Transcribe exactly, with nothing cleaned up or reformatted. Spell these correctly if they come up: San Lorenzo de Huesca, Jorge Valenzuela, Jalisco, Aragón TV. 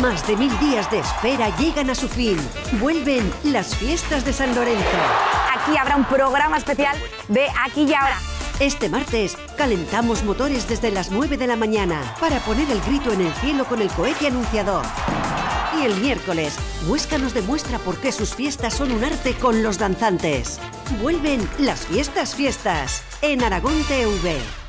Más de mil días de espera llegan a su fin. Vuelven las fiestas de San Lorenzo. Aquí habrá un programa especial de Aquí y Ahora. Este martes calentamos motores desde las nueve de la mañana para poner el grito en el cielo con el cohete anunciador. Y el miércoles, Huesca nos demuestra por qué sus fiestas son un arte con los danzantes. Vuelven las fiestas fiestas en Aragón T V.